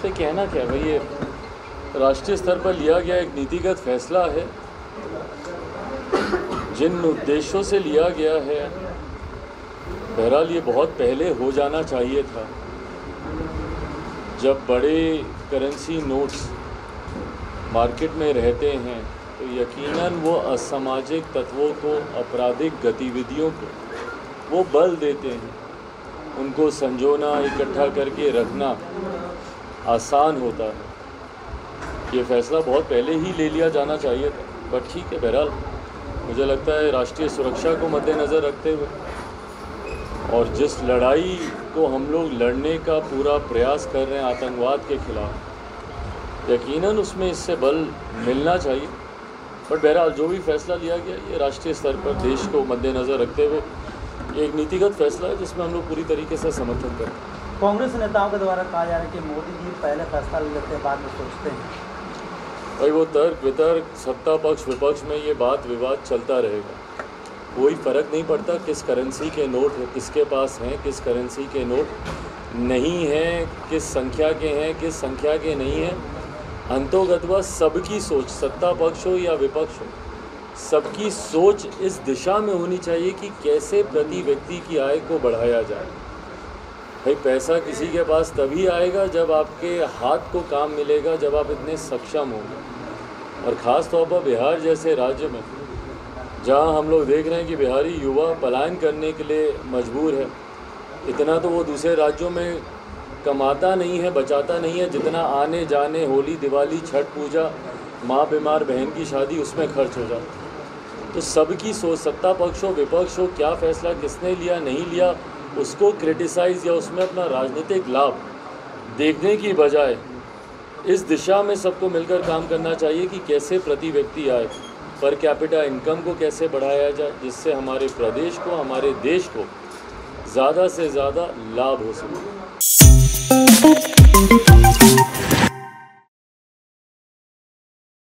इस पर कहना क्या भाई, ये राष्ट्रीय स्तर पर लिया गया एक नीतिगत फैसला है, जिन उद्देश्यों से लिया गया है बहरहाल ये बहुत पहले हो जाना चाहिए था, जब बड़े करेंसी नोट्स मार्केट में रहते हैं तो यकीनन वो असामाजिक तत्वों को, आपराधिक गतिविधियों को वो बल देते हैं, उनको संजोना, इकट्ठा करके रखना आसान होता है। ये फैसला बहुत पहले ही ले लिया जाना चाहिए था, बट ठीक है, बहरहाल मुझे लगता है राष्ट्रीय सुरक्षा को मद्देनज़र रखते हुए और जिस लड़ाई को हम लोग लड़ने का पूरा प्रयास कर रहे हैं आतंकवाद के ख़िलाफ़, यकीनन उसमें इससे बल मिलना चाहिए। बट बहरहाल जो भी फैसला लिया गया ये राष्ट्रीय स्तर पर देश को मद्देनज़र रखते हुए एक नीतिगत फैसला है, जिसमें हम लोग पूरी तरीके से समर्थन करते हैं। कांग्रेस नेताओं के द्वारा कहा जा रहा है कि मोदी जी पहले फैसला ले लेते हैं, बाद में सोचते हैं। भाई वो तर्क वितर्क, सत्ता पक्ष विपक्ष में ये बात विवाद चलता रहेगा, कोई फ़र्क नहीं पड़ता किस करेंसी के नोट किसके पास हैं, किस करेंसी के नोट नहीं हैं, किस संख्या के हैं, किस संख्या के नहीं हैं। अंतोगतवा सबकी सोच, सत्ता पक्ष हो या विपक्ष हो, सबकी सोच इस दिशा में होनी चाहिए कि कैसे प्रति व्यक्ति की आय को बढ़ाया जाए। भाई पैसा किसी के पास तभी आएगा जब आपके हाथ को काम मिलेगा, जब आप इतने सक्षम होंगे। और ख़ास तौर पर बिहार जैसे राज्य में, जहां हम लोग देख रहे हैं कि बिहारी युवा पलायन करने के लिए मजबूर है, इतना तो वो दूसरे राज्यों में कमाता नहीं है, बचाता नहीं है, जितना आने जाने, होली, दिवाली, छठ पूजा, माँ बीमार बहन की शादी, उसमें खर्च हो जाता। तो सबकी सोच, सत्ता पक्ष हो विपक्ष हो, क्या फैसला किसने लिया नहीं लिया, उसको क्रिटिसाइज़ या उसमें अपना राजनीतिक लाभ देखने की बजाय इस दिशा में सबको मिलकर काम करना चाहिए कि कैसे प्रति व्यक्ति आए, पर कैपिटा इनकम को कैसे बढ़ाया जाए, जिससे हमारे प्रदेश को, हमारे देश को ज़्यादा से ज़्यादा लाभ हो सके।